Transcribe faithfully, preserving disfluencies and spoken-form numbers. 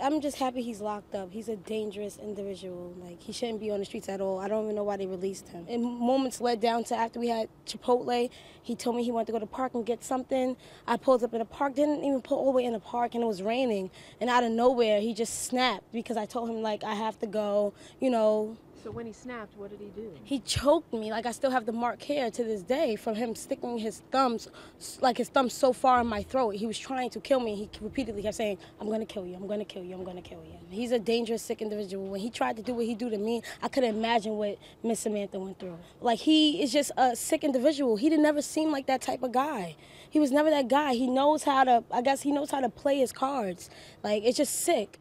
I'm just happy he's locked up. He's a dangerous individual. Like, he shouldn't be on the streets at all. I don't even know why they released him. And moments led down to after we had Chipotle. He told me he wanted to go to the park and get something. I pulled up in the park, didn't even pull all the way in the park, and it was raining. And out of nowhere, he just snapped because I told him, like, I have to go, you know. So when he snapped, what did he do? He choked me. Like, I still have the mark here to this day from him sticking his thumbs, like his thumbs so far in my throat. He was trying to kill me. He repeatedly kept saying, I'm going to kill you, I'm going to kill you, I'm going to kill you. He's a dangerous, sick individual. When he tried to do what he do to me, I couldn't imagine what Miss Samantha went through. Like, he is just a sick individual. He didn't never seem like that type of guy. He was never that guy. He knows how to, I guess he knows how to play his cards. Like, it's just sick.